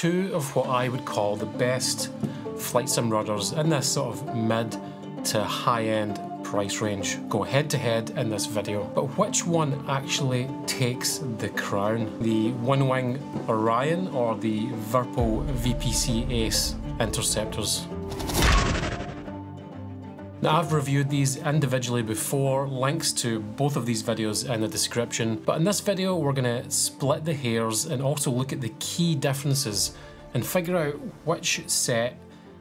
two of what I would call the best flight sim rudders in this sort of mid to high end price range go head to head in this video. But which one actually takes the crown? The Winwing Orion or the Virpil VPC Ace Interceptors? Now, I've reviewed these individually before, links to both of these videos in the description, but in this video we're going to split the hairs and also look at the key differences and figure out which set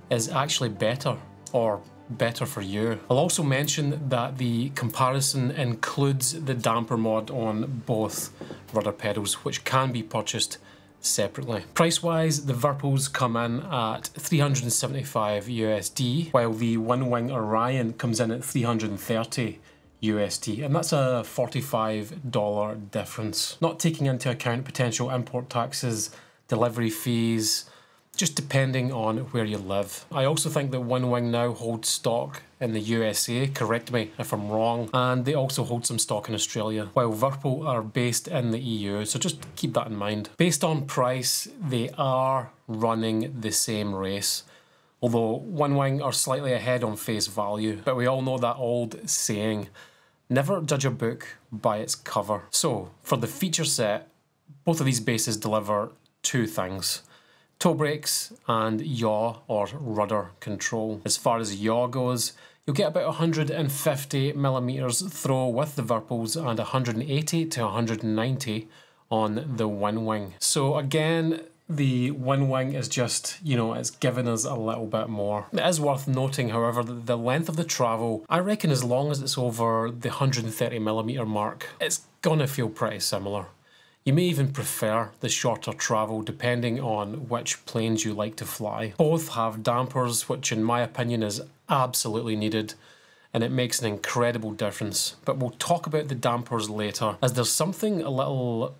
is actually better or better for you. I'll also mention that the comparison includes the damper mod on both rudder pedals, which can be purchased separately. Price wise, the Virpils come in at $375 USD, while the Winwing Orion comes in at $330 USD, and that's a $45 difference, not taking into account potential import taxes, delivery fees, just depending on where you live. I also think that Winwing now holds stock in the USA, correct me if I'm wrong, and they also hold some stock in Australia, while Virpil are based in the EU, so just keep that in mind. Based on price, they are running the same race, although Winwing are slightly ahead on face value, but we all know that old saying, never judge a book by its cover. So, for the feature set, both of these bases deliver two things: toe brakes and yaw or rudder control. As far as yaw goes, you'll get about 150mm throw with the Virpils and 180 to 190 on the Winwing. So again, the Winwing is just, you know, it's given us a little bit more. It is worth noting, however, that the length of the travel, I reckon as long as it's over the 130mm mark, it's gonna feel pretty similar. You may even prefer the shorter travel depending on which planes you like to fly. Both have dampers, which in my opinion is absolutely needed, and it makes an incredible difference. But we'll talk about the dampers later, as there's something a little,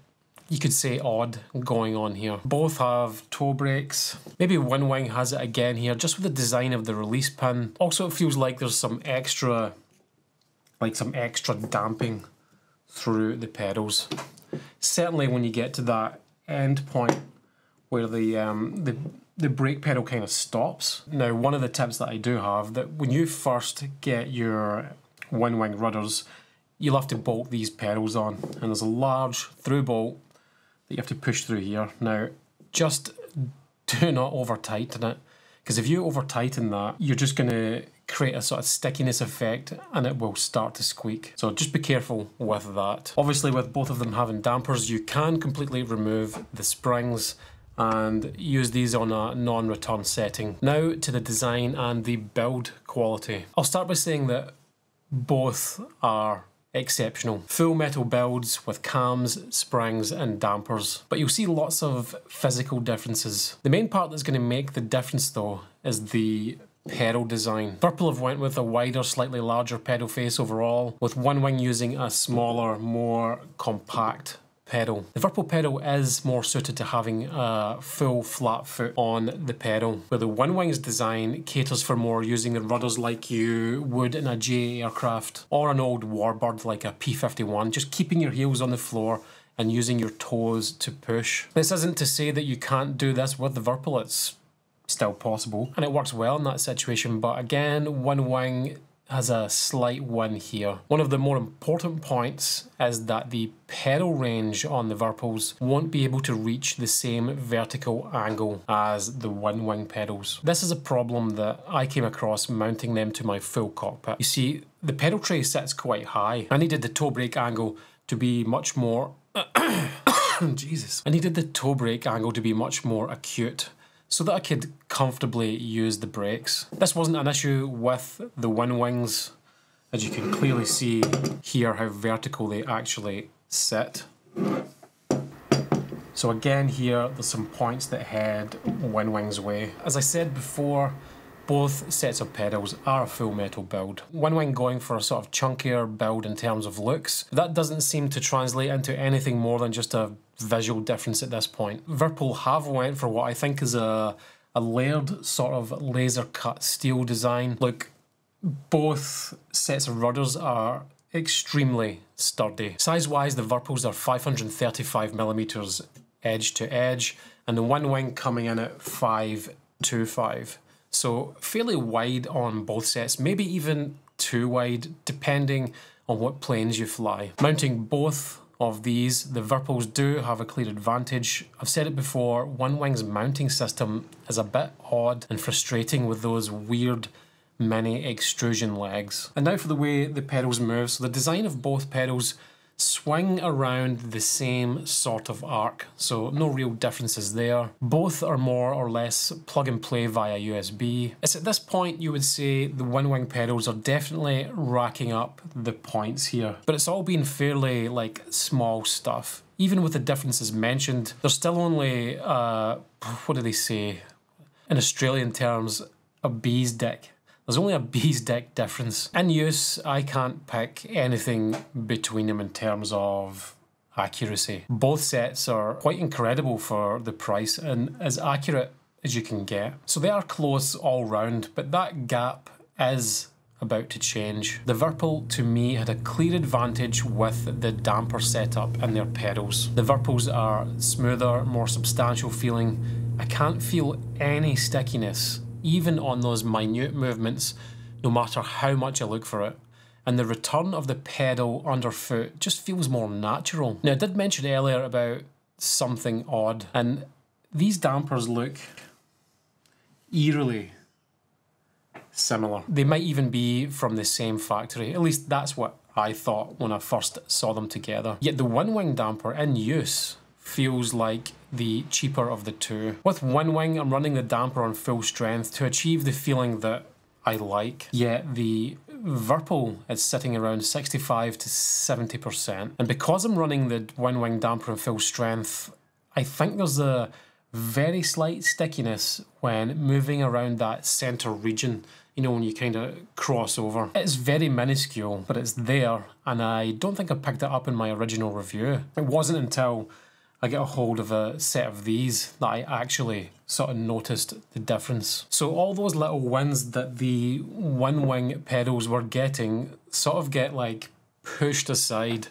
you could say, odd going on here. Both have toe brakes. Maybe Winwing has it again here, just with the design of the release pin. Also, it feels like there's some extra damping through the pedals. Certainly when you get to that end point where the brake pedal kind of stops. Now, one of the tips that I do have, that when you first get your Winwing rudders, you'll have to bolt these pedals on, and there's a large through bolt that you have to push through here. Now, just do not over tighten it, because if you over tighten that, you're just going to create a sort of stickiness effect and it will start to squeak. So just be careful with that. Obviously, with both of them having dampers, you can completely remove the springs and use these on a non-return setting. Now to the design and the build quality. I'll start by saying that both are exceptional. Full metal builds with cams, springs and dampers, but you'll see lots of physical differences. The main part that's going to make the difference though is the pedal design. Virpil have went with a wider, slightly larger pedal face overall, with Winwing using a smaller, more compact pedal. The Virpil pedal is more suited to having a full flat foot on the pedal, where the Winwing's design caters for more using the rudders like you would in a GA aircraft or an old warbird like a P-51, just keeping your heels on the floor and using your toes to push. This isn't to say that you can't do this with the Virpil, it's still possible, and it works well in that situation, but again, Winwing has a slight win here. One of the more important points is that the pedal range on the Virpils won't be able to reach the same vertical angle as the Winwing pedals. This is a problem that I came across mounting them to my full cockpit. You see, the pedal tray sits quite high. I needed the toe brake angle to be much more acute, so that I could comfortably use the brakes. This wasn't an issue with the Winwings, as you can clearly see here how vertical they actually sit. So again here, there's some points that head Winwing's way. As I said before, both sets of pedals are a full metal build. Winwing going for a sort of chunkier build in terms of looks. That doesn't seem to translate into anything more than just a visual difference at this point. Virpil have went for what I think is a layered sort of laser cut steel design. Look, both sets of rudders are extremely sturdy. Size wise, the Virpils are 535mm edge to edge, and the Winwing coming in at 525. So fairly wide on both sets, maybe even too wide depending on what planes you fly. Mounting both of these, the Virpils do have a clear advantage. I've said it before, Winwing's mounting system is a bit odd and frustrating with those weird mini extrusion legs. And now for the way the pedals move. So the design of both pedals swing around the same sort of arc, so no real differences there. Both are more or less plug and play via USB. It's at this point you would say the Winwing pedals are definitely racking up the points here, but it's all been fairly like small stuff. Even with the differences mentioned, they're still only, what do they say, in Australian terms, a bee's dick. There's only a bee's dick difference. In use, I can't pick anything between them in terms of accuracy. Both sets are quite incredible for the price and as accurate as you can get. So they are close all round, but that gap is about to change. The Virpil, to me, had a clear advantage with the damper setup and their pedals. The Virpils are smoother, more substantial feeling. I can't feel any stickiness, even on those minute movements, no matter how much I look for it. And the return of the pedal underfoot just feels more natural. Now, I did mention earlier about something odd, and these dampers look eerily similar. They might even be from the same factory, at least that's what I thought when I first saw them together. Yet the Winwing damper in use feels like the cheaper of the two. With Winwing, I'm running the damper on full strength to achieve the feeling that I like. Yet the Virpil is sitting around 65 to 70%. And because I'm running the Winwing damper on full strength, I think there's a very slight stickiness when moving around that center region, you know, when you kind of cross over. It's very minuscule, but it's there, and I don't think I picked it up in my original review. It wasn't until I get a hold of a set of these that I actually sort of noticed the difference. So all those little wins that the Winwing pedals were getting sort of get like pushed aside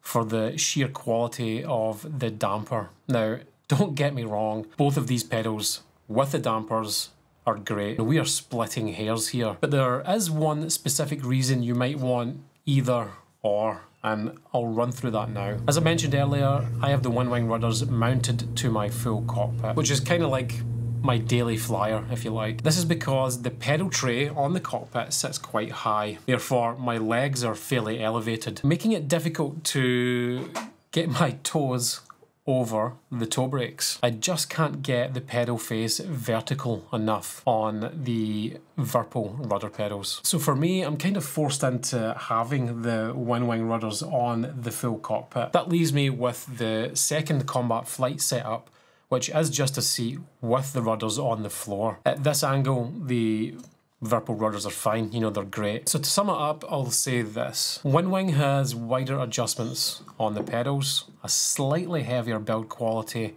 for the sheer quality of the damper. Now, don't get me wrong, both of these pedals with the dampers are great. We are splitting hairs here, but there is one specific reason you might want either or, and I'll run through that now. As I mentioned earlier, I have the Winwing rudders mounted to my full cockpit, which is kind of like my daily flyer, if you like. This is because the pedal tray on the cockpit sits quite high, therefore my legs are fairly elevated, making it difficult to get my toes over the toe brakes. I just can't get the pedal face vertical enough on the Virpil rudder pedals. So for me, I'm kind of forced into having the Winwing rudders on the full cockpit. That leaves me with the second combat flight setup, which is just a seat with the rudders on the floor. At this angle, the Virpil rudders are fine, you know, they're great. So to sum it up, I'll say this. Winwing has wider adjustments on the pedals, a slightly heavier build quality,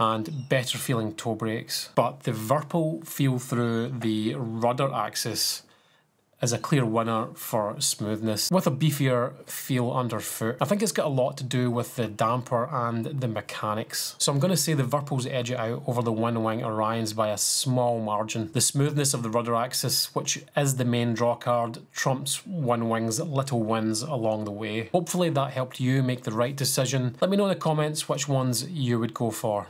and better feeling toe brakes. But the Virpil feel through the rudder axis is a clear winner for smoothness, with a beefier feel underfoot. I think it's got a lot to do with the damper and the mechanics. So I'm going to say the Virpils edge it out over the Winwing Orions by a small margin. The smoothness of the rudder axis, which is the main draw card, trumps Winwing's little wins along the way. Hopefully that helped you make the right decision. Let me know in the comments which ones you would go for.